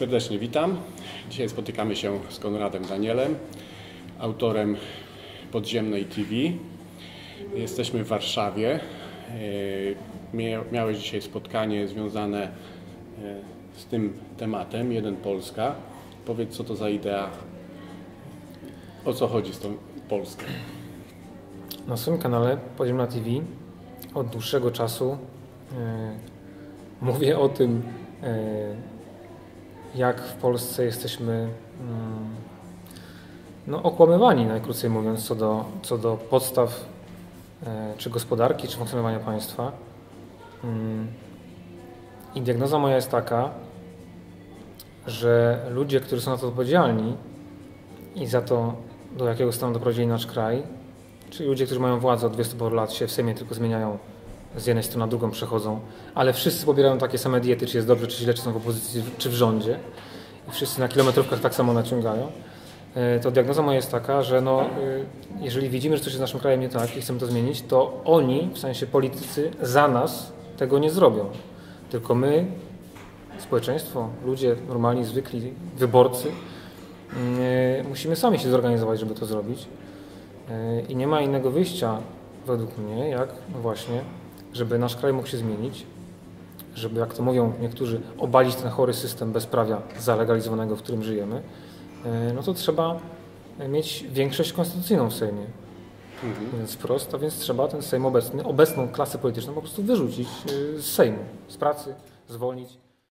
Serdecznie witam. Dzisiaj spotykamy się z Konradem Danielem, autorem Podziemnej TV. Jesteśmy w Warszawie. Miałeś dzisiaj spotkanie związane z tym tematem, Jeden Polska. Powiedz, co to za idea, o co chodzi z tą Polską. Na swoim kanale Podziemna TV od dłuższego czasu mówię o tym, jak w Polsce jesteśmy okłamywani, najkrócej mówiąc, co do podstaw czy gospodarki, czy funkcjonowania państwa. I diagnoza moja jest taka, że ludzie, którzy są na to odpowiedzialni i za to, do jakiego stanu doprowadzili nasz kraj, czyli ludzie, którzy mają władzę od 20 lat, się w Sejmie tylko zmieniają, z jednej strony na drugą przechodzą, ale wszyscy pobierają takie same diety, czy jest dobrze, czy źle, czy są w opozycji, czy w rządzie. I wszyscy na kilometrówkach tak samo naciągają. To diagnoza moja jest taka, że jeżeli widzimy, że coś jest z naszym krajem nie tak i chcemy to zmienić, to oni, w sensie politycy, za nas tego nie zrobią. Tylko my, społeczeństwo, ludzie normalni, zwykli, wyborcy, musimy sami się zorganizować, żeby to zrobić. I nie ma innego wyjścia, według mnie, jak właśnie, żeby nasz kraj mógł się zmienić, żeby, jak to mówią niektórzy, obalić ten chory system bezprawia zalegalizowanego, w którym żyjemy, no to trzeba mieć większość konstytucyjną w Sejmie. Więc wprost, a więc trzeba ten Sejm obecną klasę polityczną po prostu wyrzucić z Sejmu, z pracy, zwolnić.